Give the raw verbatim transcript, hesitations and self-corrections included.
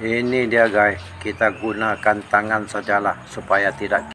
Ini dia guys, kita gunakan tangan sajalah supaya tidak